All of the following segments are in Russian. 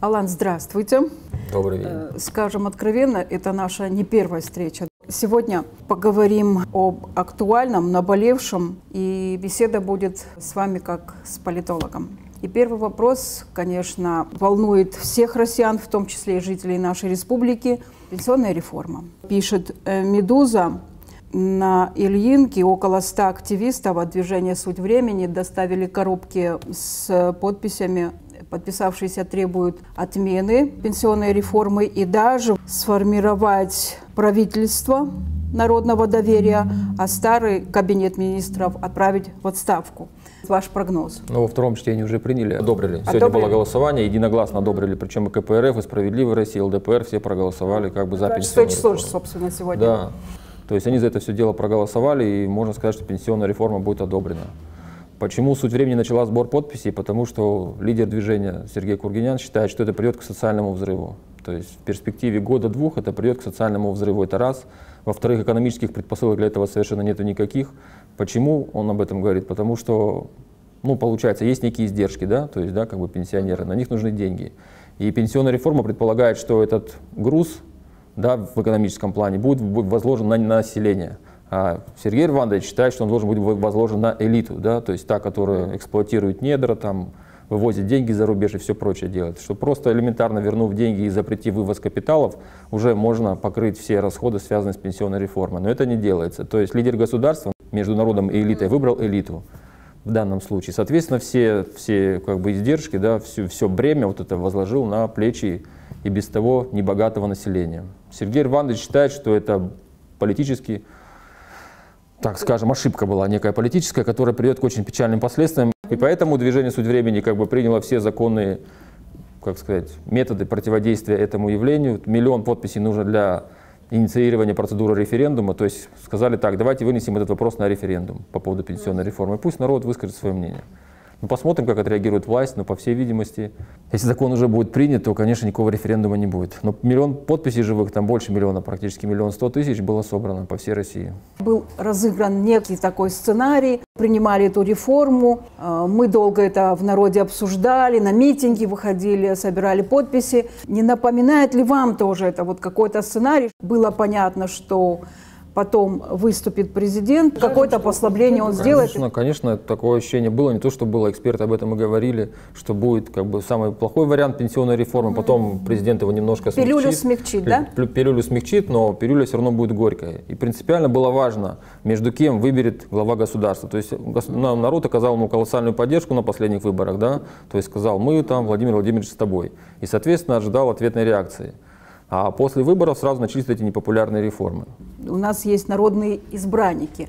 Алан, здравствуйте. Добрый день. Скажем откровенно, это наша не первая встреча. Сегодня поговорим об актуальном, наболевшем, и беседа будет с вами как с политологом. И первый вопрос, конечно, волнует всех россиян, в том числе и жителей нашей республики. Пенсионная реформа. Пишет «Медуза». На Ильинке около 100 активистов от движения «Суть времени» доставили коробки с подписями. Подписавшиеся требуют отмены пенсионной реформы и даже сформировать правительство народного доверия, а старый кабинет министров отправить в отставку. Ваш прогноз? Ну, во втором чтении уже приняли, одобрили. Сегодня было голосование, единогласно одобрили, причем и КПРФ, и «Справедливая Россия», и ЛДПR, все проголосовали как бы за пенсионную реформу. 6 часов, собственно, сегодня. Да. То есть они за это все дело проголосовали, и можно сказать, что пенсионная реформа будет одобрена. Почему «Суть времени» начала сбор подписей? Потому что лидер движения Сергей Кургинян считает, что это придет к социальному взрыву. То есть в перспективе года-двух это придет к социальному взрыву. Это раз. Во-вторых, экономических предпосылок для этого совершенно нету никаких. Почему он об этом говорит? Потому что, ну, получается, есть некие издержки, да, то есть, да, как бы пенсионеры, на них нужны деньги. И пенсионная реформа предполагает, что этот груз, да, в экономическом плане будет возложен на население. А Сергей Ервандович считает, что он должен быть возложен на элиту, да, то есть та, которая эксплуатирует недра, там, вывозит деньги за рубеж и все прочее делает. Что просто элементарно, вернув деньги и запретив вывоз капиталов, уже можно покрыть все расходы, связанные с пенсионной реформой. Но это не делается. То есть лидер государства между народом и элитой выбрал элиту в данном случае. Соответственно, все как бы издержки, да, все бремя вот это возложил на плечи и без того небогатого населения. Сергей Ервандович считает, что это политически, так скажем, ошибка была, некая политическая, которая приведет к очень печальным последствиям. И поэтому движение «Суть времени» как бы приняло все законные, как сказать, методы противодействия этому явлению. 1 миллион подписей нужно для инициирования процедуры референдума. То есть сказали так: давайте вынесем этот вопрос на референдум по поводу пенсионной реформы. Пусть народ выскажет свое мнение. Ну, посмотрим, как отреагирует власть, но, по всей видимости, если закон уже будет принят, то, конечно, никакого референдума не будет. Но 1 миллион подписей живых, там больше 1 миллиона, практически 1 100 000 было собрано по всей России. Был разыгран некий такой сценарий, принимали эту реформу, мы долго это в народе обсуждали, на митинги выходили, собирали подписи. Не напоминает ли вам тоже это вот какой-то сценарий? Было понятно, что потом выступит президент, какое-то послабление он сделает. Конечно, такое ощущение было. Не то, что было, эксперты об этом и говорили, что будет как бы самый плохой вариант пенсионной реформы, потом президент его немножко смягчит. Пилюлю смягчит, да? Пилюлю смягчит, но пилюля все равно будет горькая. И принципиально было важно, между кем выберет глава государства. То есть народ оказал ему колоссальную поддержку на последних выборах, да? То есть сказал: мы там, Владимир Владимирович, с тобой. И, соответственно, ожидал ответной реакции. А после выборов сразу начались эти непопулярные реформы. У нас есть народные избранники.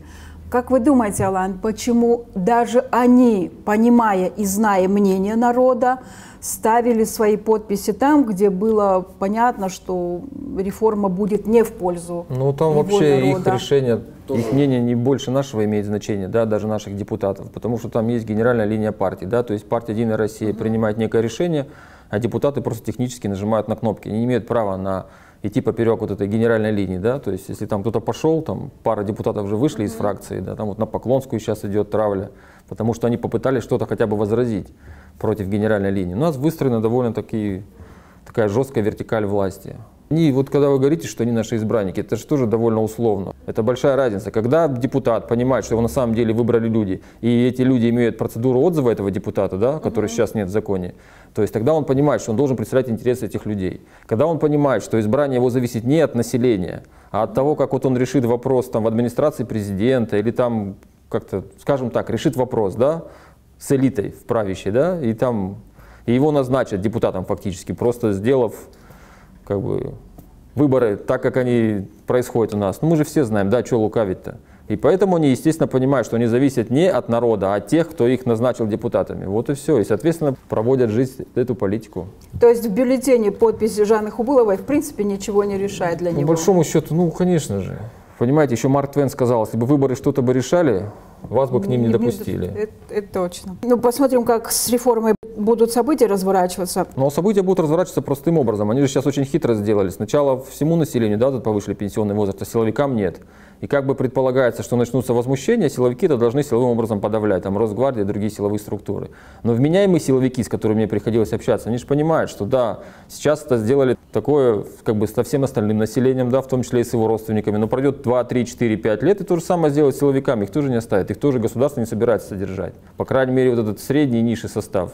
Как вы думаете, Алан, почему даже они, понимая и зная мнение народа, ставили свои подписи там, где было понятно, что реформа будет не в пользу? Ну, там вообще их решение, их мнение не больше нашего имеет значение, да, даже наших депутатов, потому что там есть генеральная линия партии, да, то есть партия «Единая Россия» принимает некое решение, а депутаты просто технически нажимают на кнопки. Они не имеют права на идти поперек вот этой генеральной линии, да, то есть если там кто-то пошел, там пара депутатов уже вышли из фракции, да, там вот на Поклонскую сейчас идет травля, потому что они попытались что-то хотя бы возразить против генеральной линии. У нас выстроена довольно-таки такая жесткая вертикаль власти. И вот когда вы говорите, что они наши избранники, это же тоже довольно условно. Это большая разница. Когда депутат понимает, что его на самом деле выбрали люди, и эти люди имеют процедуру отзыва этого депутата, да, который сейчас нет в законе, то есть тогда он понимает, что он должен представлять интересы этих людей. Когда он понимает, что избрание его зависит не от населения, а от того, как вот он решит вопрос там в администрации президента или там как-то, скажем так, решит вопрос, да, с элитой в правящей, да, и там и его назначат депутатом фактически, просто сделав как бы выборы так, как они происходят у нас. Ну, мы же все знаем, да, что лукавить-то. И поэтому они, естественно, понимают, что они зависят не от народа, а от тех, кто их назначил депутатами. Вот и все. И, соответственно, проводят жизнь эту политику. То есть в бюллетене подпись Жанны Хубуловой, в принципе, ничего не решает для него? По большому счету, ну, конечно же. Понимаете, еще Марк Твен сказал, если бы выборы что-то бы решали, вас бы к ним не допустили. Это точно. Ну, посмотрим, как с реформой будут события разворачиваться. Но события будут разворачиваться простым образом. Они же сейчас очень хитро сделали. Сначала всему населению, да, тут повышили пенсионный возраст, а силовикам нет. И как бы предполагается, что начнутся возмущения, силовики это должны силовым образом подавлять, там Росгвардия и другие силовые структуры. Но вменяемые силовики, с которыми мне приходилось общаться, они же понимают, что да, сейчас это сделали такое как бы со всем остальным населением, да, в том числе и с его родственниками, но пройдет 2, 3, 4, 5 лет, и то же самое сделают с силовиками, их тоже не оставят, их тоже государство не собирается содержать. По крайней мере, вот этот средний и низший состав.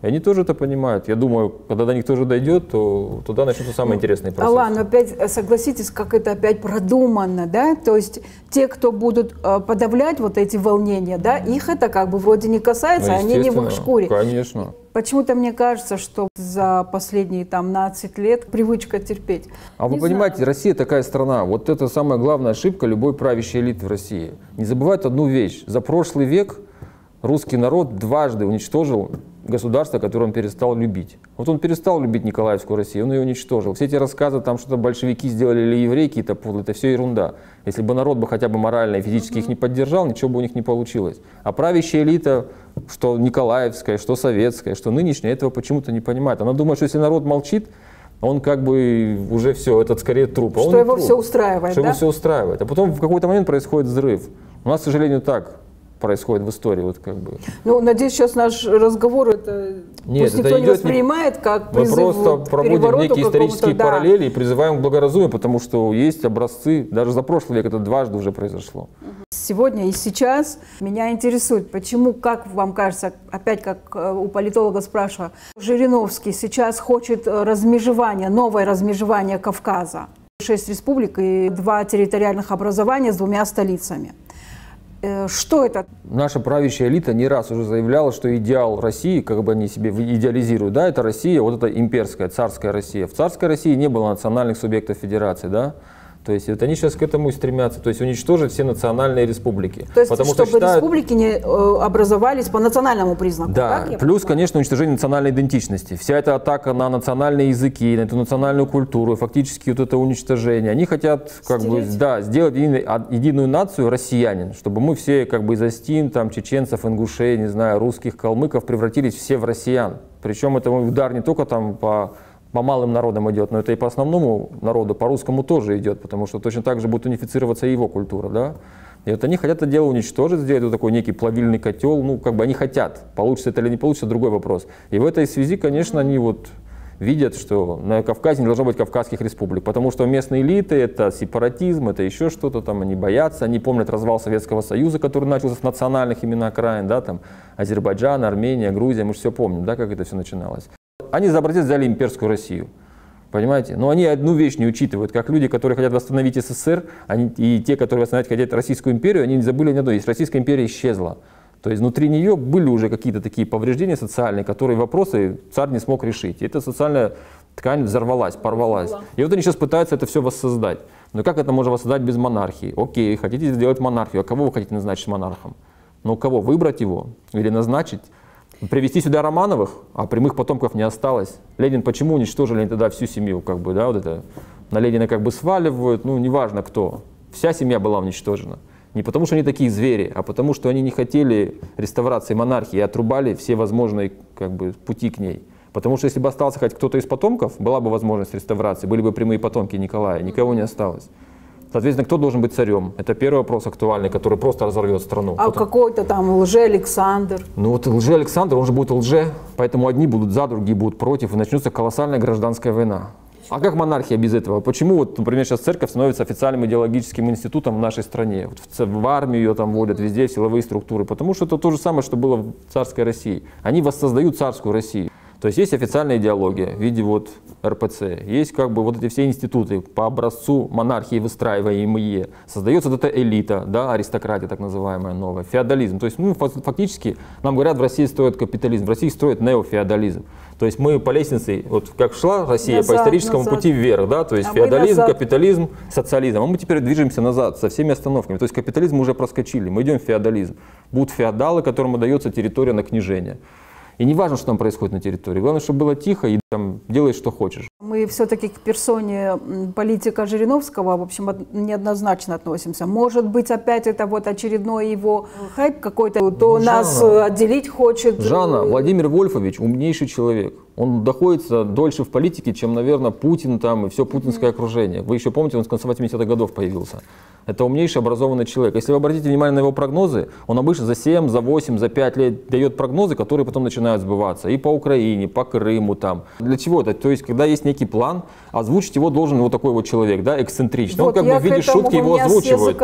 И они тоже это понимают. Я думаю, когда до них тоже дойдет, то туда начнутся самые интересные процессы. Алан, опять согласитесь, как это опять продумано, да? То есть те, кто будут подавлять вот эти волнения, да, их это как бы вроде не касается, ну, они не в их шкуре. Конечно. Почему-то мне кажется, что за последние там 12 лет привычка терпеть. А вы понимаете, Россия такая страна. Вот это самая главная ошибка любой правящей элиты в России. Не забывают одну вещь. За прошлый век русский народ дважды уничтожил государство, которое он перестал любить. Вот он перестал любить Николаевскую Россию, он ее уничтожил. Все эти рассказы, там что-то большевики сделали или евреи какие-то подлые, это все ерунда. Если бы народ бы хотя бы морально и физически их не поддержал, ничего бы у них не получилось. А правящая элита, что николаевская, что советская, что нынешняя, этого почему-то не понимает. Она думает, что если народ молчит, он как бы уже все, этот скорее труп. А что его все устраивает, да? Что его все устраивает. А потом в какой-то момент происходит взрыв. У нас, к сожалению, так происходит в истории, вот как бы. Ну, надеюсь, сейчас наш разговор это нет, пусть это никто не воспринимает как призыв. Мы просто вот проводим некие исторические параллели, да, и призываем к благоразумию, потому что есть образцы, даже за прошлый век это дважды уже произошло. Сегодня и сейчас меня интересует, почему, как вам кажется, опять как у политолога спрашиваю, Жириновский сейчас хочет размежевания, новое размежевание Кавказа. 6 республик и 2 территориальных образования с 2 столицами. Что это? Наша правящая элита не раз уже заявляла, что идеал России, как бы они себе идеализируют, да, это Россия, вот это имперская, царская Россия. В царской России не было национальных субъектов федерации, да? То есть вот они сейчас к этому и стремятся, то есть уничтожить все национальные республики. То есть потому чтобы что считают, республики не образовались по национальному признаку. Да, так, плюс, конечно, уничтожение национальной идентичности. Вся эта атака на национальные языки, на эту национальную культуру, фактически вот это уничтожение. Они хотят как бы, да, сделать единую нацию россиянин, чтобы мы все как бы из остин, там, чеченцев, ингушей, не знаю, русских, калмыков превратились все в россиян. Причем это удар не только там по малым народам идет, но это и по основному народу, по русскому тоже идет, потому что точно так же будет унифицироваться и его культура, да. И вот они хотят это дело уничтожить, сделать вот такой некий плавильный котел, ну, как бы они хотят, получится это или не получится, другой вопрос. И в этой связи, конечно, они вот видят, что на Кавказе не должно быть кавказских республик, потому что местные элиты, это сепаратизм, это еще что-то там, они боятся, они помнят развал Советского Союза, который начался с национальных именно окраин, да, там, Азербайджан, Армения, Грузия, мы же все помним, да, как это все начиналось. Они за образец взяли имперскую Россию, понимаете? Но они одну вещь не учитывают, как люди, которые хотят восстановить СССР, они, и те, которые восстановить хотят Российскую империю, они не забыли ни одной, если Российская империя исчезла. То есть внутри нее были уже какие-то такие повреждения социальные, которые вопросы царь не смог решить. И эта социальная ткань взорвалась, порвалась. И вот они сейчас пытаются это все воссоздать. Но как это можно воссоздать без монархии? Окей, хотите сделать монархию, а кого вы хотите назначить монархом? Ну, кого? Выбрать его или назначить? Привести сюда Романовых, а прямых потомков не осталось. Ленин почему уничтожили тогда всю семью, как бы, да, вот это на Ленина как бы сваливают, ну неважно кто, вся семья была уничтожена. Не потому что они такие звери, а потому что они не хотели реставрации монархии и отрубали все возможные как бы пути к ней. Потому что если бы остался хоть кто-то из потомков, была бы возможность реставрации, были бы прямые потомки Николая, никого не осталось. Соответственно, кто должен быть царем? Это первый вопрос актуальный, который просто разорвет страну. А какой-то там лже-Александр? Ну вот лже-Александр, он же будет лже, поэтому одни будут за, другие будут против, и начнется колоссальная гражданская война. А как монархия без этого? Почему, вот, например, сейчас церковь становится официальным идеологическим институтом в нашей стране? Вот в армию ее там вводят, везде в силовые структуры, потому что это то же самое, что было в царской России. Они воссоздают царскую Россию. То есть есть официальная идеология в виде вот РПЦ, есть как бы вот эти все институты по образцу монархии выстраиваемые, создается вот эта элита, да, аристократия так называемая новая, феодализм. То есть ну, фактически нам говорят, в России строят капитализм, в России строят неофеодализм. То есть мы по лестнице, вот как шла Россия назад, по историческому пути вверх, да, то есть феодализм, капитализм, социализм, а мы теперь движемся назад со всеми остановками. То есть капитализм мы уже проскочили, мы идем в феодализм. Будут феодалы, которым дается территория на княжение. И не важно, что там происходит на территории. Главное, чтобы было тихо и там делай, что хочешь. Мы все-таки к персоне политика Жириновского, в общем, неоднозначно относимся. Может быть, опять это вот очередной его хайп какой-то, то нас отделить хочет. Жанна, Владимир Вольфович умнейший человек. он находится дольше в политике, чем, наверное, Путин там и все путинское окружение. Вы еще помните, он с конца 80-х годов появился. Это умнейший, образованный человек. Если вы обратите внимание на его прогнозы, он обычно за 7, за 8, за 5 лет дает прогнозы, которые потом начинают сбываться. И по Украине, по Крыму там. Для чего это? То есть, когда есть некий план, озвучить его должен вот такой вот человек, да, эксцентричный. Вот, он как бы видит шутки, его озвучивают.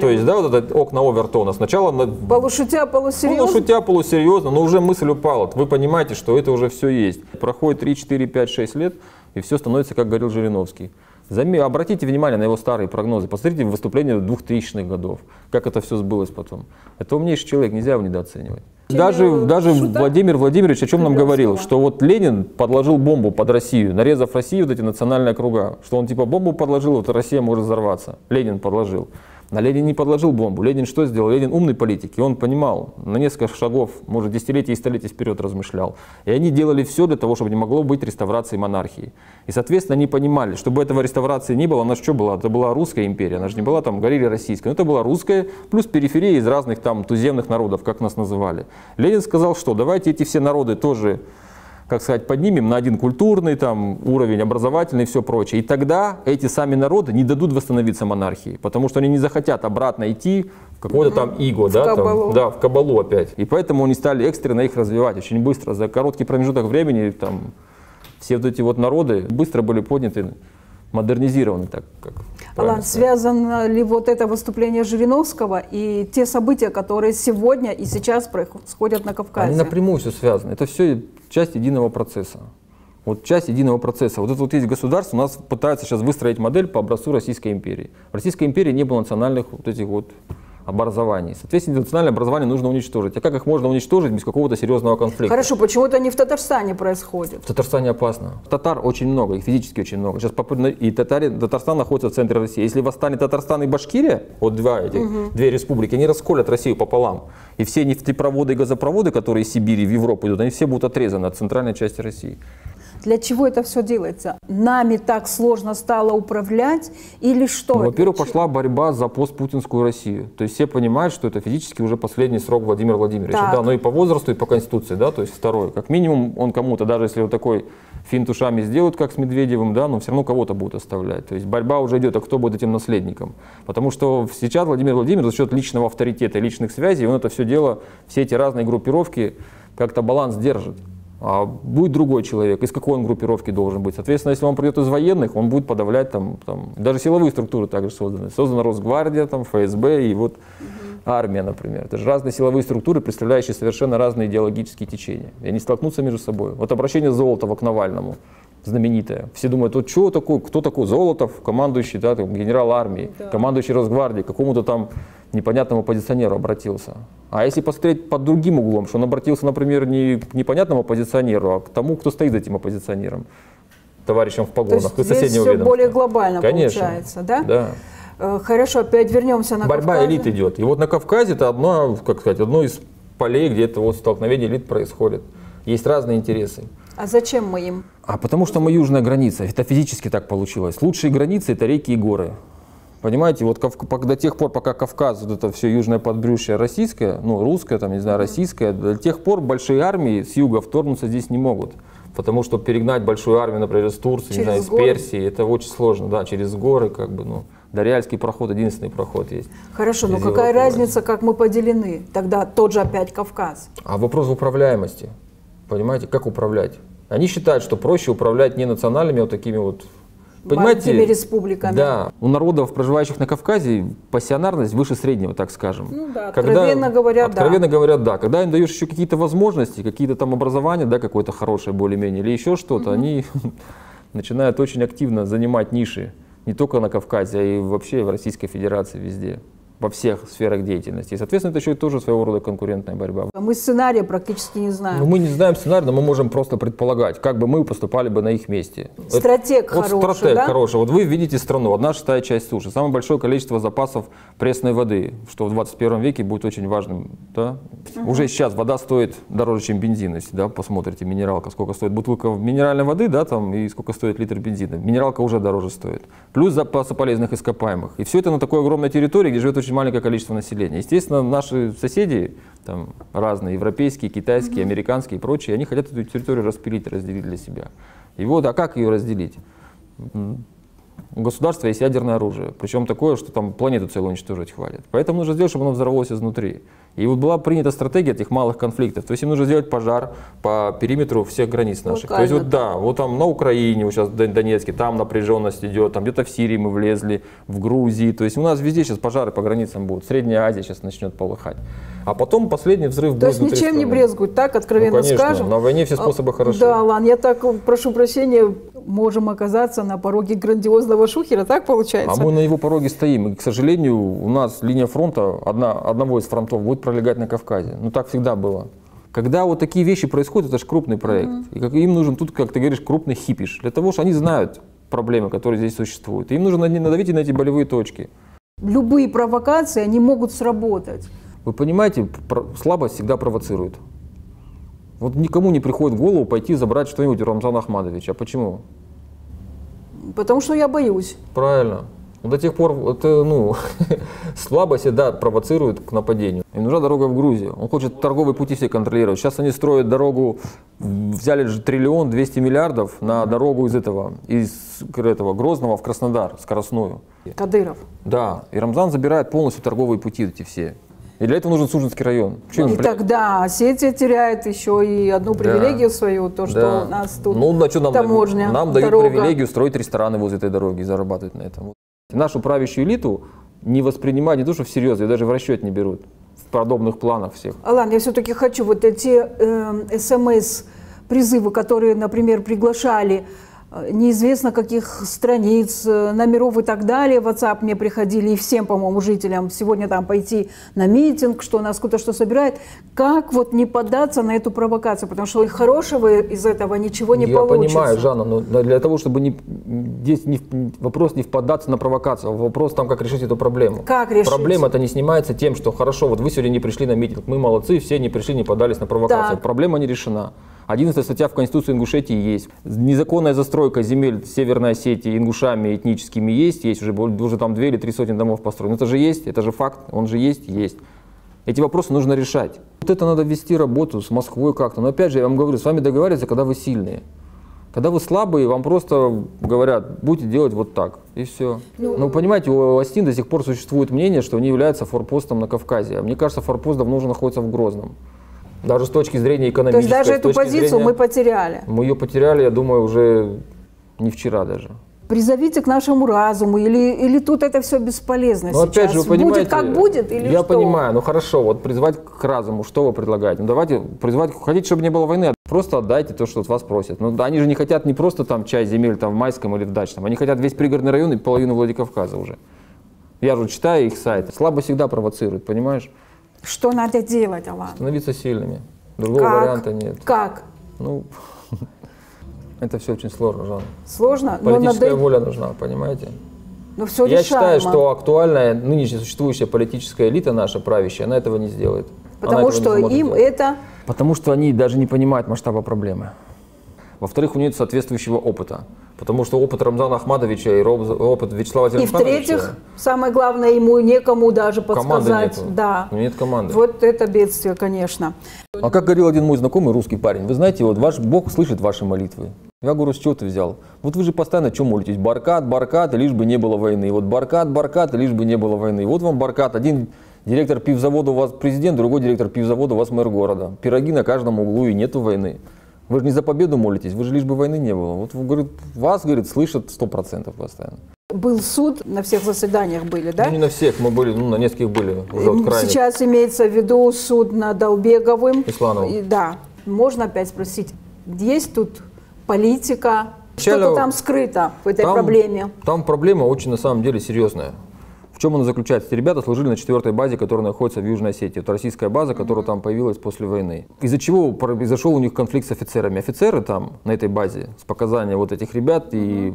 То есть, да, вот это окно Овертона. Сначала... Полушутя, полусерьезно. Полушутя, полусерьезно, но уже мысль упала. Вы понимаете, что это уже все есть. Проходит 3, 4, 5, 6 лет, и все становится, как говорил Жириновский. Обратите внимание на его старые прогнозы, посмотрите выступления 2000-х годов, как это все сбылось потом. Это умнейший человек, нельзя его недооценивать. Даже Владимир Владимирович о чем нам говорил, что вот Ленин подложил бомбу под Россию, нарезав Россию вот эти национальные круга, что он типа бомбу подложил, вот Россия может взорваться, Ленин подложил. А Ленин не подложил бомбу. Ленин что сделал? Ленин умный политик, и он понимал, на несколько шагов, может, десятилетия и столетия вперед размышлял. И они делали все для того, чтобы не могло быть реставрации монархии. И, соответственно, они понимали, чтобы этого реставрации не было, она же что была? Это была Русская империя, она же не была там, говорили, российская. Но это была русская, плюс периферия из разных там туземных народов, как нас называли. Ленин сказал, что давайте эти все народы тоже, как сказать, поднимем на один культурный там, уровень, образовательный и все прочее. И тогда эти сами народы не дадут восстановиться монархии, потому что они не захотят обратно идти в какое-то там иго, да, там, да, в кабалу опять. И поэтому они стали экстренно их развивать очень быстро. За короткий промежуток времени там, все вот эти вот народы быстро были подняты, модернизированы, так как. Алан, связано ли вот это выступление Жириновского и те события, которые сегодня и сейчас происходят на Кавказе? Они напрямую все связаны. Это все часть единого процесса. Вот часть единого процесса. Вот это вот есть государство, у нас пытаются сейчас выстроить модель по образцу Российской империи. В Российской империи не было национальных вот этих вот образований. Соответственно, национальное образование нужно уничтожить. А как их можно уничтожить без какого-то серьезного конфликта? Хорошо, почему это не в Татарстане происходит? В Татарстане опасно. Татар очень много, их физически очень много. Сейчас и Татарстан находится в центре России. Если восстанет Татарстан и Башкирия, вот две республики, они расколят Россию пополам. И все нефтепроводы и газопроводы, которые из Сибири в Европу идут, они все будут отрезаны от центральной части России. Для чего это все делается? Нами так сложно стало управлять или что? Ну, во-первых, пошла борьба за постпутинскую Россию. То есть все понимают, что это физически уже последний срок Владимира Владимировича. Да, но и по возрасту, и по конституции, да, то есть второй. Как минимум он кому-то, даже если вот такой финт ушами сделают, как с Медведевым, да, но все равно кого-то будут оставлять. То есть борьба уже идет, а кто будет этим наследником? Потому что сейчас Владимир Владимирович за счет личного авторитета, личных связей, он это все дело, все эти разные группировки как-то баланс держит. А будет другой человек, из какой он группировки должен быть. Соответственно, если он придет из военных, он будет подавлять там даже силовые структуры также созданы. Создана Росгвардия, там, ФСБ и вот армия, например. Это же разные силовые структуры, представляющие совершенно разные идеологические течения. И они столкнутся между собой. Вот обращение Золотова к Навальному, знаменитое. Все думают, вот что такое, кто такой Золотов, командующий, да, там, генерал армии, командующий Росгвардии, какому-то там непонятному оппозиционеру обратился. А если посмотреть под другим углом, что он обратился, например, не к непонятному оппозиционеру, а к тому, кто стоит за этим оппозиционером, товарищам в погонах, то есть здесь все более глобально получается, да? Да. Хорошо, опять вернемся на Кавказ. Борьба элит идет. И вот на Кавказе это одно, как сказать, одно из полей, где это вот столкновение элит происходит. Есть разные интересы. А зачем мы им? А потому что мы южная граница. Это физически так получилось. Лучшие границы – это реки и горы. Понимаете, вот до тех пор, пока Кавказ, вот это все южное подбрюшье российское, ну, русское, там, не знаю, российское, до тех пор большие армии с юга вторгнуться здесь не могут. Потому что перегнать большую армию, например, из Турции, не знаю, из Персии, это очень сложно, да, через горы, как бы, ну. Дарьяльский проход, единственный проход есть. Хорошо, но какая разница, как мы поделены? Тогда тот же опять Кавказ. А вопрос в управляемости. Понимаете, как управлять? Они считают, что проще управлять не национальными, а вот такими вот... Понимаете, республиками. Да, у народов, проживающих на Кавказе, пассионарность выше среднего, так скажем. Ну да, откровенно говоря, да. Когда им даешь еще какие-то возможности, какие-то там образования, да, какое-то хорошее более-менее, или еще что-то, они начинают очень активно занимать ниши не только на Кавказе, а и вообще в Российской Федерации везде, во всех сферах деятельности. И, соответственно, это еще и тоже своего рода конкурентная борьба. Мы сценария практически не знаем. Ну, мы не знаем сценария, но мы можем просто предполагать, как бы мы поступали бы на их месте. Стратег хороший, да? Вот стратег хороший. Вот вы видите страну, 1/6 часть суши, самое большое количество запасов пресной воды, что в 21 веке будет очень важным. Да? Уже сейчас вода стоит дороже, чем бензин, если, да, посмотрите, минералка, сколько стоит бутылка минеральной воды, да, там, и сколько стоит литр бензина. Минералка уже дороже стоит. Плюс запасы полезных ископаемых. И все это на такой огромной территории, где живет очень очень маленькое количество населения. Естественно, наши соседи, там, разные, европейские, китайские, американские и прочие, они хотят эту территорию распилить, разделить для себя. И вот, а как ее разделить? У государства есть ядерное оружие, причем такое, что там планету целую уничтожить хватит. Поэтому нужно сделать, чтобы оно взорвалось изнутри. И вот была принята стратегия этих малых конфликтов. То есть им нужно сделать пожар по периметру всех границ наших. То есть вот да, вот там на Украине, вот сейчас в Донецке, там напряженность идет, там где-то в Сирии мы влезли, в Грузии. То есть у нас везде сейчас пожары по границам будут. Средняя Азия сейчас начнет полыхать. А потом последний взрыв будет. То есть ничем страны не брезгуют, так откровенно, ну, конечно, скажем. На войне все способы хороши. Да, Алан, я так прошу прощения, можем оказаться на пороге грандиозного шухера, так получается? А мы на его пороге стоим. И, к сожалению, у нас линия фронта, одного из фронтов, будет пролегать на Кавказе. Ну так всегда было. Когда вот такие вещи происходят, это же крупный проект. И как, им нужен тут, как ты говоришь, крупный хипиш. Для того, что они знают проблемы, которые здесь существуют. И им нужно надавить на эти болевые точки. Любые провокации, они могут сработать. Вы понимаете, слабость всегда провоцирует. Вот никому не приходит в голову пойти забрать что-нибудь у Рамзана Ахмадовича. А почему? Потому что я боюсь. Правильно. До тех пор это, ну, слабость всегда провоцирует к нападению. Им нужна дорога в Грузию. Он хочет торговые пути все контролировать. Сейчас они строят дорогу, взяли же 1 200 000 000 000 на дорогу из этого Грозного в Краснодар, скоростную. Кадыров. Да. И Рамзан забирает полностью торговые пути эти все. И для этого нужен Суженский район. Чем, и тогда Осетия теряет еще и одну привилегию свою, то, что у нас тут таможня, нам дают привилегию строить рестораны возле этой дороги и зарабатывать на этом. Нашу правящую элиту не воспринимают, не то что всерьез, ее даже в расчет не берут в подобных планах всех. Алан, я все-таки хочу вот эти СМС-призывы, которые, например, приглашали неизвестно каких страниц, номеров и так далее. В WhatsApp мне приходили, и всем, по-моему, жителям сегодня там пойти на митинг, что нас кто-то что собирает. Как вот не поддаться на эту провокацию? Потому что хорошего из этого ничего не получится. Я понимаю, Жанна, но для того, чтобы вопрос не поддаться на провокацию, вопрос там, как решить эту проблему. Как решить? Проблема-то не снимается тем, что хорошо, вот вы сегодня не пришли на митинг, мы молодцы, все не пришли, не поддались на провокацию. Так. Проблема не решена. 11 статья в Конституции Ингушетии есть. Незаконная застройка земель Северной Осетии ингушами этническими есть уже там 2 или 3 сотни домов построено. Это же есть, это же факт, он же есть. Эти вопросы нужно решать. Вот это надо вести работу с Москвой как-то. Но опять же, я вам говорю, с вами договариваются, когда вы сильные. Когда вы слабые, вам просто говорят, будете делать вот так, и все. Ну, понимаете, у Остин до сих пор существует мнение, что они являются форпостом на Кавказе. А мне кажется, форпост давно уже находится в Грозном. Даже с точки зрения экономической. То есть даже эту позицию мы потеряли? Мы ее потеряли, я думаю, уже не вчера даже. Призовите к нашему разуму, или тут это все бесполезно сейчас? Опять же, вы понимаете, будет как будет, или я что? Понимаю, ну хорошо, вот призвать к разуму, что вы предлагаете? Ну давайте призвать, хотите, чтобы не было войны, просто отдайте то, что от вас просят. Ну они же не хотят не просто там часть земель там в Майском или в Дачном, они хотят весь пригородный район и половину Владикавказа уже. Я же читаю их сайты, слабо всегда провоцируют, понимаешь? Что надо делать, Алан? Становиться сильными. Другого варианта нет. Как? Ну, это все очень сложно, Жанна. Сложно? Политическая воля нужна, понимаете? Но все решаемо. Я считаю, что актуальная, нынешняя существующая политическая элита наша, правящая, она этого не сделает. Потому что им это... Потому что они даже не понимают масштаба проблемы. Во-вторых, у нее нет соответствующего опыта. Потому что опыт Рамзана Ахмадовича и опыт Вячеслава Зеленского. И в-третьих, самое главное, ему некому даже подсказать. Команды да. Нет команды. Вот это бедствие, конечно. А как говорил один мой знакомый русский парень, вы знаете, вот ваш Бог слышит ваши молитвы. Я говорю, с чего ты взял? Вот вы же постоянно что молитесь? Баркат, баркат, лишь бы не было войны. Вот баркат, баркат, лишь бы не было войны. Вот вам баркат. Один директор пивзавода у вас президент, другой директор пивзавода у вас мэр города. Пироги на каждом углу и нету войны. Вы же не за победу молитесь, вы же лишь бы войны не было. Вот говорит, вас, говорит, слышат 100% постоянно. Был суд, на всех заседаниях были, да? Ну, не на всех, мы были, ну, на нескольких были. Уже вот сейчас имеется в виду суд над Албеговым. Ислановым. Да. Можно опять спросить, есть тут политика? Что-то там скрыто в этой проблеме? Там проблема очень, на самом деле, серьезная. В чем она заключается? Эти ребята служили на 4-й базе, которая находится в Южной Осетии. Это российская база, которая там появилась после войны. Из-за чего произошел у них конфликт с офицерами. Офицеры там, на этой базе, с показания вот этих ребят и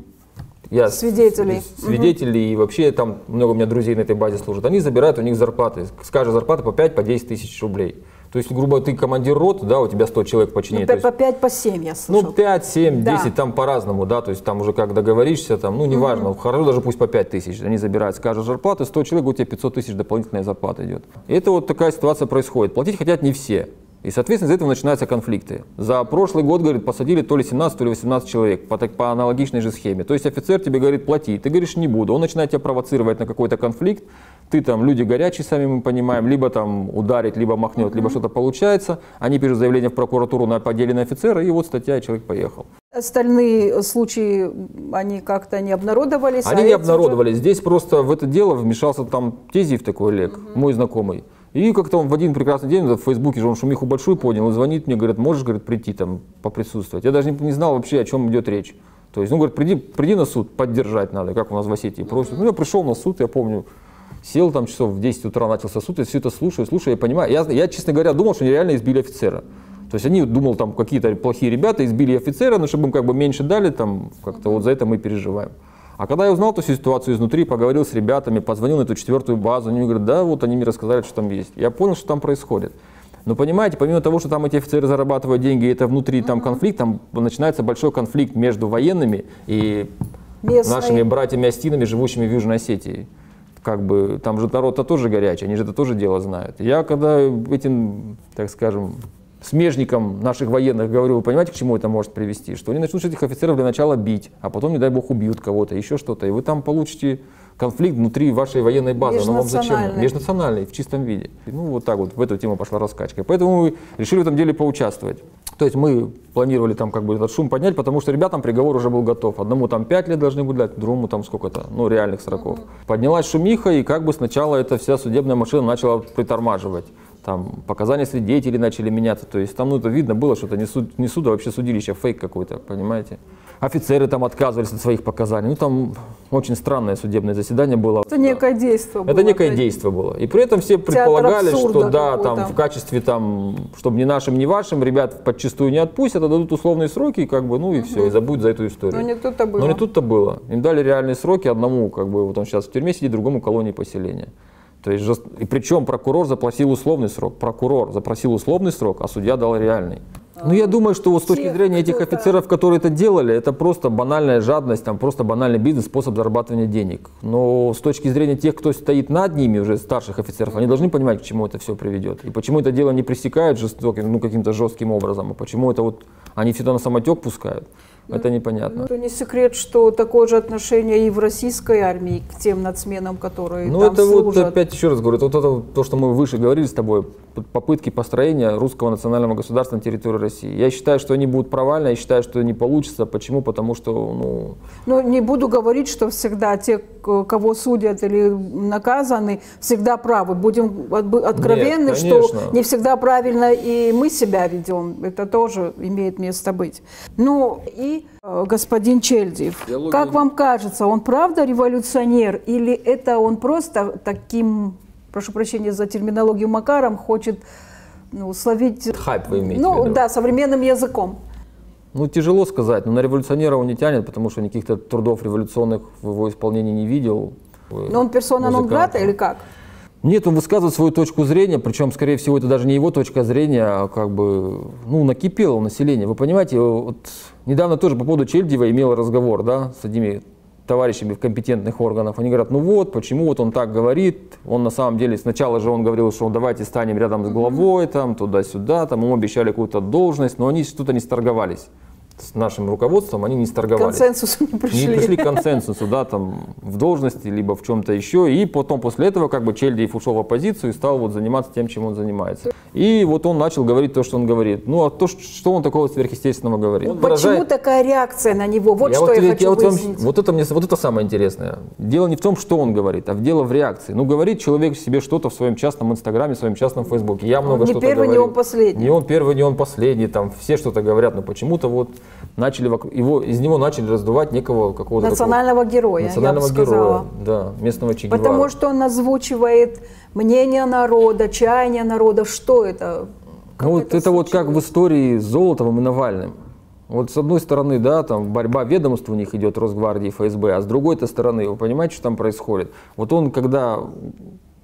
свидетелей, и вообще там много у меня друзей на этой базе служат, они забирают у них зарплаты, с каждой зарплаты по 5-10 тысяч рублей. То есть, грубо говоря, ты командир роты, да, у тебя 100 человек подчинение. Ну, по 5, по 7 я слышал. Ну, 5, 7, 10, да. Там по-разному, да, то есть там уже как договоришься, там, ну, неважно, хорошо, даже пусть по 5 тысяч, они забирают с каждой зарплаты, 100 человек, у тебя 500 тысяч дополнительная зарплата идет. И это вот такая ситуация происходит. Платить хотят не все. И, соответственно, из-за этого начинаются конфликты. За прошлый год, говорит, посадили то ли 17, то ли 18 человек по аналогичной же схеме. То есть офицер тебе говорит, плати, ты говоришь, не буду. Он начинает тебя провоцировать на какой-то конфликт. Ты там, люди горячие, сами мы понимаем, либо там ударить, либо махнет, либо что-то получается. Они пишут заявление в прокуратуру на поделе на офицера, и вот статья, и человек поехал. Остальные случаи, они как-то не обнародовались? Они не обнародовались. Здесь просто в это дело вмешался там Тезиев такой, Олег, мой знакомый. И как-то он в один прекрасный день в Фейсбуке же он шумиху большую поднял, он звонит мне, говорит, можешь, говорит, прийти там поприсутствовать. Я даже не знал вообще, о чем идет речь. То есть, ну, говорит, приди на суд, поддержать надо, как у нас в Осетии просят. Ну, я пришел на суд, я помню, сел там часов в 10 утра, начался суд, я все это слушаю, я понимаю. Я, честно говоря, думал, что они реально избили офицера. То есть они думал, там какие-то плохие ребята избили офицера, но чтобы им как бы меньше дали, там как-то вот за это мы переживаем. А когда я узнал эту ситуацию изнутри, поговорил с ребятами, позвонил на эту 4-ю базу, они мне говорят, да, вот они мне рассказали, что там есть. Я понял, что там происходит. Но понимаете, помимо того, что там эти офицеры зарабатывают деньги, и это внутри там конфликт, там начинается большой конфликт между военными и нашими братьями-остинами, живущими в Южной Осетии. Как бы, там же народ-то тоже горячий, они же это тоже дело знают. Я когда этим, так скажем, смежникам наших военных говорю, вы понимаете, к чему это может привести? Что они начнут этих офицеров для начала бить, а потом, не дай бог, убьют кого-то, еще что-то. И вы там получите конфликт внутри вашей военной базы. Но вам зачем? Межнациональный, в чистом виде. Ну, вот так вот в эту тему пошла раскачка. Поэтому мы решили в этом деле поучаствовать. То есть мы планировали там как бы этот шум поднять, потому что ребятам приговор уже был готов. Одному там 5 лет должны были дать, другому там сколько-то, ну, реальных сроков. Поднялась шумиха, и как бы сначала эта вся судебная машина начала притормаживать. Там показания свидетелей начали меняться, то есть там, ну, это видно было, что это не суд, а вообще судилище, фейк какой-то, понимаете. Офицеры там отказывались от своих показаний, ну, там очень странное судебное заседание было. Это некое действие было. Это некое действие было, и при этом все предполагали, что да, там в качестве там, чтобы ни нашим, ни вашим, ребят подчистую не отпустят, а дадут условные сроки, и как бы, ну, и все, и забудут за эту историю. Но не тут-то было. Но не тут-то было, им дали реальные сроки, одному, как бы, вот он сейчас в тюрьме сидит, другому колонии поселения. То есть, и причем прокурор запросил условный срок, а судья дал реальный. Ну, я думаю, что вот с точки зрения этих офицеров, которые это делали, это просто банальная жадность, там просто банальный бизнес, способ зарабатывания денег. Но с точки зрения тех, кто стоит над ними, уже старших офицеров, они должны понимать, к чему это все приведет. И почему это дело не пресекают жестоким, ну, каким-то жестким образом, а почему это вот они всегда на самотек пускают. Это непонятно. Ну, не секрет, что такое же отношение и в российской армии к тем нацменам, которые там служат. Ну, это вот опять еще раз говорю, вот это то, что мы выше говорили с тобой, попытки построения русского национального государства на территории России. Я считаю, что они будут провальны, я считаю, что не получится. Почему? Потому что, ну... Ну, не буду говорить, что всегда те, кого судят или наказаны, всегда правы. Будем откровенны, нет, что не всегда правильно и мы себя ведем. Это тоже имеет место быть. Ну, и господин Чельдиев, как вам кажется, он правда революционер или это он просто таким, прошу прощения за терминологию, макаром хочет, ну, словить... Хайп вы имеете в виду? Да, современным языком. Ну, тяжело сказать, но на революционера он не тянет, потому что никаких-то трудов революционных в его исполнении не видел. Но он персона нон грата или как? Нет, он высказывает свою точку зрения, причем, скорее всего, это даже не его точка зрения, а как бы, ну, накипело население. Вы понимаете, вот недавно тоже по поводу Чельдиева имел разговор, да, с одними товарищами в компетентных органах. Они говорят, ну вот, почему вот он так говорит, он на самом деле, сначала же он говорил, что давайте станем рядом с главой, там, туда-сюда, там, ему обещали какую-то должность, но они что-то не сторговались. С нашим руководством они не сторговались. К консенсусу не пришли. Не пришли к консенсусу, да, там, в должности, либо в чем-то еще. И потом, после этого, как бы, Чельдиев ушел в оппозицию и стал вот заниматься тем, чем он занимается. И вот он начал говорить то, что он говорит. Ну, а то, что он такого сверхъестественного говорит? Он почему такая реакция на него? Вот я что вот, я хочу выяснить. Вот это самое интересное. Дело не в том, что он говорит, а дело в реакции. Ну, говорит человек себе что-то в своем частном инстаграме, в своем частном фейсбуке. Я много что-то говорю. Не первый, не он последний. Не он первый, не он последний. Там все что-то говорят, но почему-то вот начали из него начали раздувать некого какого-то национального героя, да, местного Че Гевары. Потому что он озвучивает мнение народа, чаяние народа. Что это? Ну, вот это вот как в истории с Золотовым и Навальным. Вот с одной стороны, да, там борьба ведомств у них идет, Росгвардии, ФСБ, а с другой-то стороны, вы понимаете, что там происходит? Вот он, когда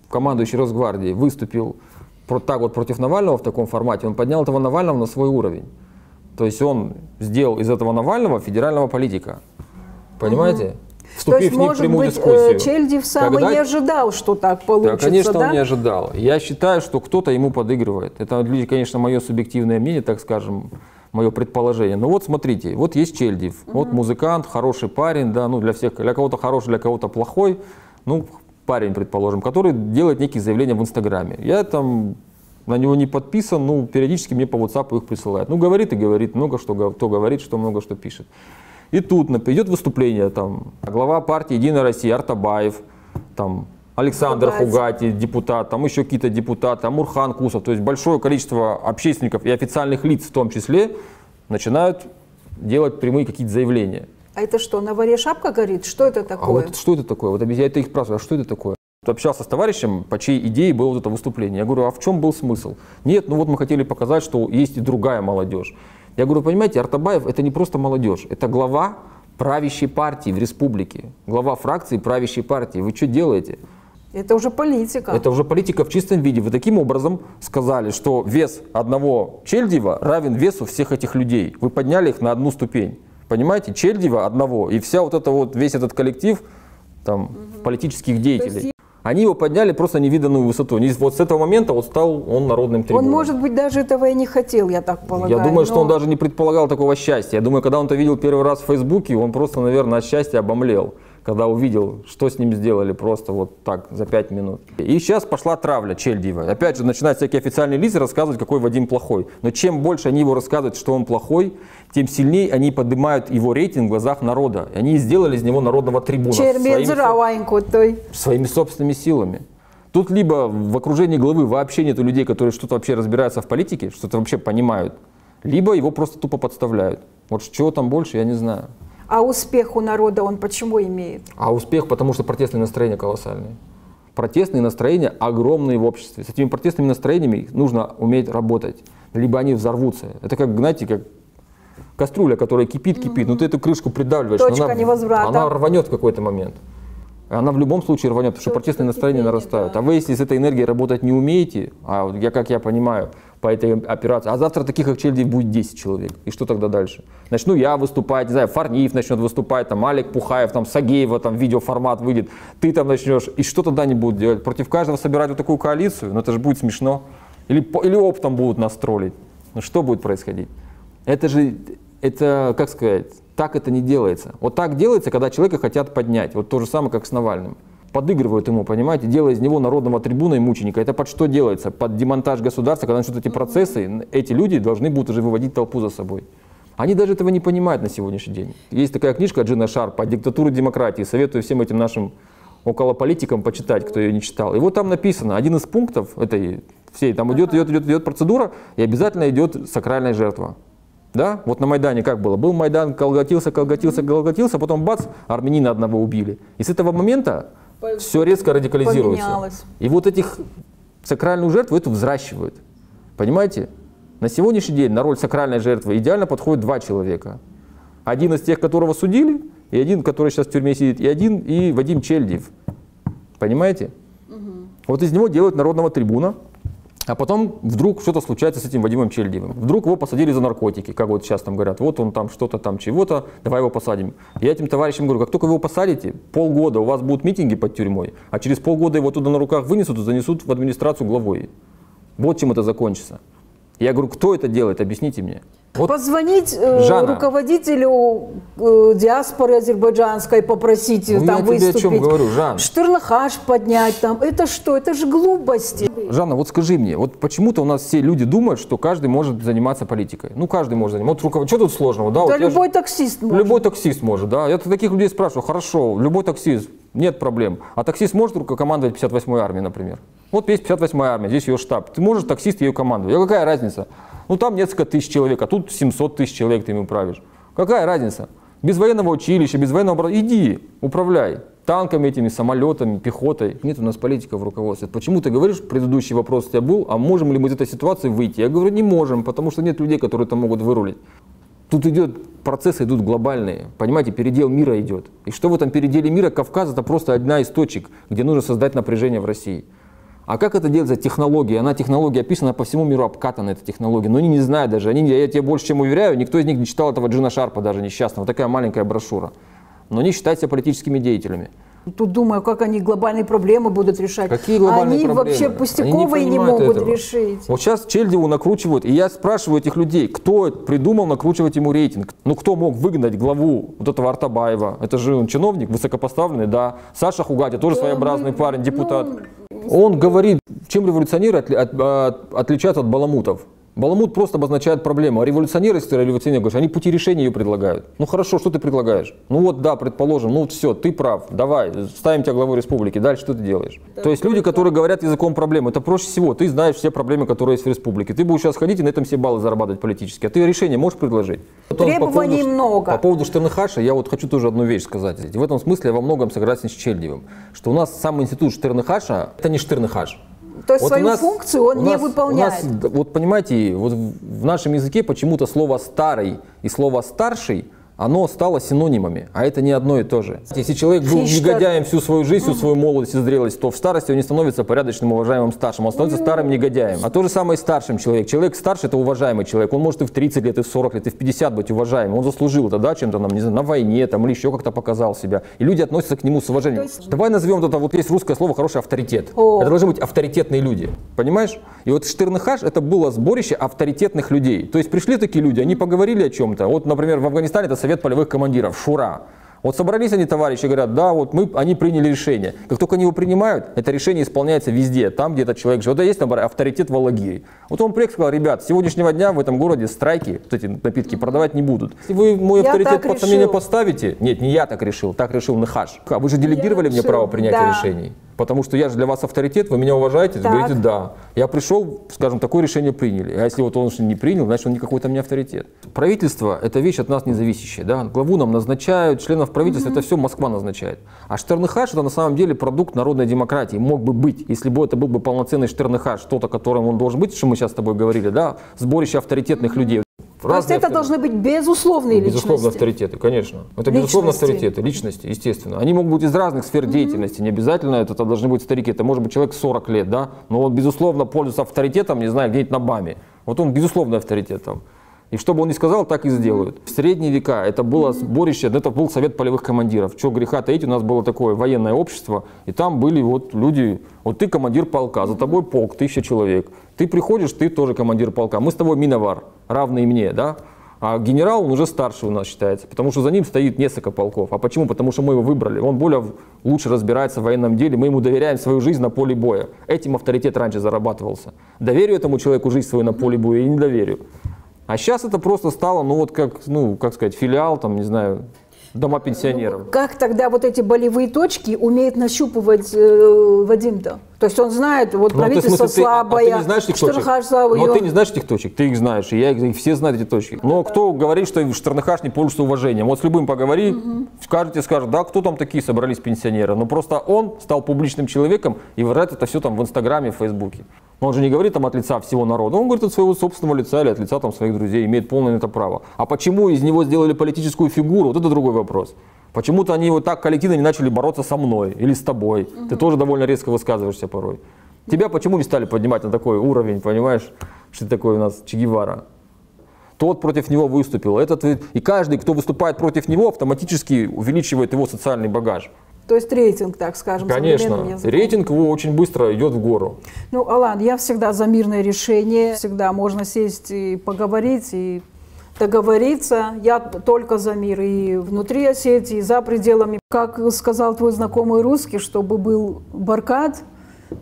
командующий Росгвардии выступил так вот против Навального в таком формате, он поднял этого Навального на свой уровень. То есть он сделал из этого Навального федерального политика. Понимаете? Вступив в непрямую дискуссию. Чельдиев сам и не ожидал, что так получится. Да, конечно, да? Он не ожидал. Я считаю, что кто-то ему подыгрывает. Это, конечно, мое субъективное мнение, так скажем, мое предположение. Но вот смотрите, вот есть Чельдиев, вот музыкант, хороший парень, да, ну для всех, для кого-то хороший, для кого-то плохой, ну парень, предположим, который делает некие заявления в Инстаграме. Я там на него не подписан, ну периодически мне по WhatsApp их присылают. Ну говорит и говорит, много что, кто говорит, что много что пишет. И тут идет выступление, там, глава партии «Единая Россия» Артабаев, там, Александр Хугати, депутат, там еще какие-то депутаты, Амурхан Кусов, то есть большое количество общественников и официальных лиц в том числе начинают делать прямые какие-то заявления. А это что, на варе шапка горит? Что это такое? А вот что это такое? Вот я это их спрашиваю, а что это такое? Общался с товарищем, по чьей идее было вот это выступление. Я говорю, а в чем был смысл? Нет, ну вот мы хотели показать, что есть и другая молодежь. Я говорю, понимаете, Артабаев это не просто молодежь, это глава правящей партии в республике, глава фракции правящей партии. Вы что делаете? Это уже политика. Это уже политика в чистом виде. Вы таким образом сказали, что вес одного Чельдиева равен весу всех этих людей. Вы подняли их на одну ступень. Понимаете, Чельдиева одного и вся вот это вот, весь этот коллектив там, политических деятелей. Они его подняли просто невиданную высоту. И вот с этого момента вот стал он народным трибуном. Он, может быть, даже этого и не хотел, я так полагаю. Я думаю, что он даже не предполагал такого счастья. Я думаю, когда он это видел первый раз в Фейсбуке, он просто, наверное, от счастья обомлел, когда увидел, что с ним сделали просто вот так за 5 минут. И сейчас пошла травля Чельдиева. Опять же, начинают всякие официальные лица рассказывать, какой Вадим плохой. Но чем больше они его рассказывают, что он плохой, тем сильнее они поднимают его рейтинг в глазах народа. И они сделали из него народного трибуна своими собственными силами. Тут либо в окружении главы вообще нет людей, которые что-то вообще разбираются в политике, что-то вообще понимают, либо его просто тупо подставляют. Вот чего там больше, я не знаю. А успех у народа он почему имеет? А успех, потому что протестные настроения колоссальные. Протестные настроения огромные в обществе. С этими протестными настроениями нужно уметь работать. Либо они взорвутся. Это как, знаете, как кастрюля, которая кипит, кипит. Но ты эту крышку придавливаешь, она рванет в какой-то момент. Она в любом случае рванет, потому что протестные настроения нарастают. Да. А вы, если с этой энергией работать не умеете, а я, как я понимаю, по этой операции, а завтра таких, как Чельдиев, будет 10 человек. И что тогда дальше? Начну я выступать, не знаю, Фарниев начнет выступать, там, Алик Пухаев, там, Сагеева, там, видеоформат выйдет, ты там начнешь, и что тогда они будут делать? Против каждого собирать вот такую коалицию? Ну, это же будет смешно. Или оптом будут нас троллить. Ну, что будет происходить? Это же, это, как сказать... Так это не делается. Вот так делается, когда человека хотят поднять. Вот то же самое, как с Навальным. Подыгрывают ему, понимаете, делая из него народного трибуна и мученика. Это под что делается? Под демонтаж государства, когда начнут эти процессы, эти люди должны будут уже выводить толпу за собой. Они даже этого не понимают на сегодняшний день. Есть такая книжка Джина Шарпа «Диктатура демократии». Советую всем этим нашим околополитикам почитать, кто ее не читал. И вот там написано, один из пунктов этой всей, там идет процедура, и обязательно идет сакральная жертва. Да? Вот на Майдане как было? Был Майдан, колготился, колготился, колготился, потом бац, армянина одного убили. И с этого момента все резко радикализируется. Поменялось. И вот этих сакральную жертву эту взращивают. Понимаете? На сегодняшний день на роль сакральной жертвы идеально подходят два человека. Один из тех, которого судили, и один, который сейчас в тюрьме сидит, и один, и Вадим Чельдиев. Понимаете? Угу. Вот из него делают народного трибуна. А потом вдруг что-то случается с этим Вадимом Чельдиевым. Вдруг его посадили за наркотики, как вот сейчас там говорят, вот он там что-то там чего-то, давай его посадим. Я этим товарищам говорю, как только вы его посадите, полгода у вас будут митинги под тюрьмой, а через полгода его туда на руках вынесут и занесут в администрацию главой. Вот чем это закончится. Я говорю, кто это делает, объясните мне. Вот позвонить руководителю диаспоры азербайджанской, попросить там выступить. Я тебе о чем говорю, Жанна. Стыр Ныхас поднять там. Это что? Это же глупости. Жанна, вот скажи мне, вот почему-то у нас все люди думают, что каждый может заниматься политикой. Ну, каждый может заниматься. Вот что тут сложного? Да, да вот любой таксист может. Любой таксист может, да. Я таких людей спрашиваю, хорошо, любой таксист, нет проблем. А таксист может командовать 58-й армией, например? Вот есть 58-я армия, здесь ее штаб. Ты можешь, таксист, ее командовать. А какая разница? Ну, там несколько тысяч человек, а тут 700 тысяч человек ты им управишь. Какая разница? Без военного училища, без военного образования. Иди, управляй танками этими, самолетами, пехотой. Нет у нас политика в руководстве. Почему ты говоришь, предыдущий вопрос у тебя был, а можем ли мы из этой ситуации выйти? Я говорю, не можем, потому что нет людей, которые это могут вырулить. Тут процессы идут глобальные, понимаете, передел мира идет. И что в этом переделе мира? Кавказ — это просто одна из точек, где нужно создать напряжение в России. А как это делается технология? Она технология описана по всему миру, обкатана эта технология. Но они не знают даже. Они, я тебе больше чем уверяю, никто из них не читал этого Джина Шарпа даже несчастного. Такая маленькая брошюра. Но они считают себя политическими деятелями. Тут думаю, как они глобальные проблемы будут решать. Какие глобальные проблемы? Они вообще пустяковые не могут решить. Вот сейчас Чельдиеву накручивают. И я спрашиваю этих людей, кто придумал накручивать ему рейтинг? Ну кто мог выгнать главу вот этого Артабаева? Это же он чиновник, высокопоставленный, да. Саша Хугатя, тоже своеобразный парень, депутат. Он говорит, чем революционеры отличаются от баламутов. Баламут просто обозначает проблему, а революционеры, если революционеры, говоришь, они пути решения ее предлагают. Ну хорошо, что ты предлагаешь? Ну вот да, предположим, ну вот все, ты прав, давай, ставим тебя главой республики, дальше что ты делаешь? Да, то есть люди, которые говорят языком проблем, это проще всего, ты знаешь все проблемы, которые есть в республике, ты будешь сейчас ходить и на этом все баллы зарабатывать политически, а ты решение можешь предложить? Требований много. По поводу Стыр Ныхаса я вот хочу тоже одну вещь сказать. В этом смысле я во многом согласен с Чельдиевым, что у нас сам институт Стыр Ныхаса, это не Стыр Ныхаш. То есть вот свою функцию он не выполняет. Вот понимаете, вот в нашем языке почему-то слово «старый» и слово «старший» оно стало синонимами, а это не одно и то же. Если человек был негодяем всю свою жизнь, всю свою молодость и зрелость, то в старости он не становится порядочным, уважаемым старшим, он становится старым негодяем. А то же самое и старшим человек. Человек старше – это уважаемый человек. Он может и в 30 лет, и в 40 лет, и в 50 быть уважаемым. Он заслужил это, да, чем-то нам, не знаю, на войне там, или еще как-то показал себя. И люди относятся к нему с уважением. Давай назовем это, вот есть русское слово «хороший авторитет». Это должны быть авторитетные люди, понимаешь? И вот Стыр Ныхаш – это было сборище авторитетных людей. То есть пришли такие люди, они поговорили о чем-то. Вот, например, в Афганистане это Совет полевых командиров, Шура. Вот собрались они, товарищи, говорят, да, вот мы, они приняли решение. Как только они его принимают, это решение исполняется везде, там, где этот человек живет. Вот есть, например, авторитет в Алагире. Вот он приехал и сказал, ребят, с сегодняшнего дня в этом городе страйки, вот эти напитки, продавать не будут. Если вы мой авторитет под сомнение поставите, нет, не я так решил Ныхаш. А вы же делегировали мне право принятия решений. Потому что я же для вас авторитет, вы меня уважаете, говорите, да. Я пришел, скажем, такое решение приняли. А если вот он не принял, значит, он никакой там не авторитет. Правительство – это вещь от нас независящая. Да? Главу нам назначают, членов правительства, это все Москва назначает. А Стыр Ныхаш – это на самом деле продукт народной демократии. Мог бы быть, если бы это был бы полноценный Стыр Ныхаш, что-то, которым он должен быть, что мы сейчас с тобой говорили, да, сборище авторитетных людей. То есть это должны быть безусловные личности? Безусловно, авторитеты, конечно. Это безусловно авторитеты, личности, естественно. Они могут быть из разных сфер деятельности, не обязательно это должны быть старики. Это может быть человек 40 лет, да, но он, безусловно, пользуется авторитетом, не знаю, где-нибудь на БАМе. Вот он, безусловно, авторитетом. И что бы он ни сказал, так и сделают. В средние века это было сборище, это был совет полевых командиров. Чего греха таить, у нас было такое военное общество, и там были вот люди, вот ты командир полка, за тобой полк, 1000 человек. Ты приходишь, ты тоже командир полка. Мы с тобой миновар, равный мне, да? А генерал, он уже старше у нас считается, потому что за ним стоит несколько полков. А почему? Потому что мы его выбрали. Он более лучше разбирается в военном деле, мы ему доверяем свою жизнь на поле боя. Этим авторитет раньше зарабатывался. Доверю этому человеку жизнь свою на поле боя или не доверю? А сейчас это просто стало, ну вот как, сказать, филиал, там, не знаю, дома пенсионеров. Как тогда вот эти болевые точки умеет нащупывать Вадим-то? То есть он знает, вот правительство слабое, Стыр Ныхаш слабый. Но ты не знаешь этих точек, ты их знаешь, и я их, все знают эти точки. Но кто говорит, что Стыр Ныхаш не пользуется уважением? Вот с любым поговори, скажут, да, кто там такие собрались пенсионеры? Но просто он стал публичным человеком и выражает это все там в Инстаграме, в Фейсбуке. Но он же не говорит там от лица всего народа, он говорит от своего собственного лица или от лица там своих друзей, имеет полное это право. А почему из него сделали политическую фигуру, вот это другой вопрос. Почему-то они вот так коллективно не начали бороться со мной или с тобой. Ты тоже довольно резко высказываешься порой. Тебя почему не стали поднимать на такой уровень, понимаешь, что ты такой у нас Че Гевара? Тот против него выступил, этот, и каждый, кто выступает против него, автоматически увеличивает его социальный багаж. То есть рейтинг, так скажем, конечно, рейтинг его очень быстро идет в гору. Ну, Алан, я всегда за мирное решение, всегда можно сесть и поговорить, и договориться. Я только за мир и внутри Осетии, и за пределами. Как сказал твой знакомый русский, чтобы был баркад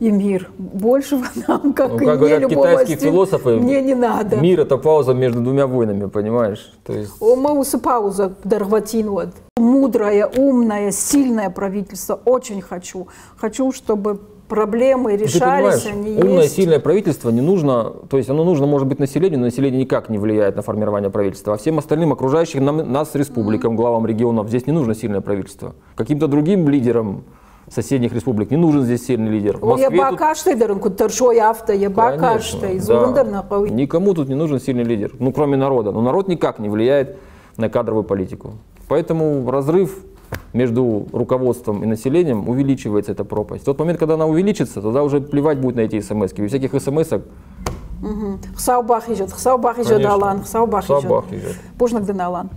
и мир. Большего нам, как, ну, как говорят китайские философы, мне не надо. Мир – это пауза между двумя войнами, понимаешь? То есть... пауза, дарватин вот. Мудрое, умное, сильное правительство. Очень хочу. Хочу, чтобы проблемы решались. Умное, сильное правительство не нужно, то есть оно нужно, может быть, населению, но население никак не влияет на формирование правительства. А всем остальным, окружающим нас, республикам, главам регионов, здесь не нужно сильное правительство. Каким-то другим лидерам соседних республик не нужен здесь сильный лидер. Никому тут не нужен сильный лидер, ну кроме народа. Но народ никак не влияет на кадровую политику. Поэтому разрыв между руководством и населением увеличивается эта пропасть. В тот момент, когда она увеличится, тогда уже плевать будет на эти смс-ки. И всяких смс-ок. Хсаубах идет, Алан, Хсаубах идет. Пужнак Алан.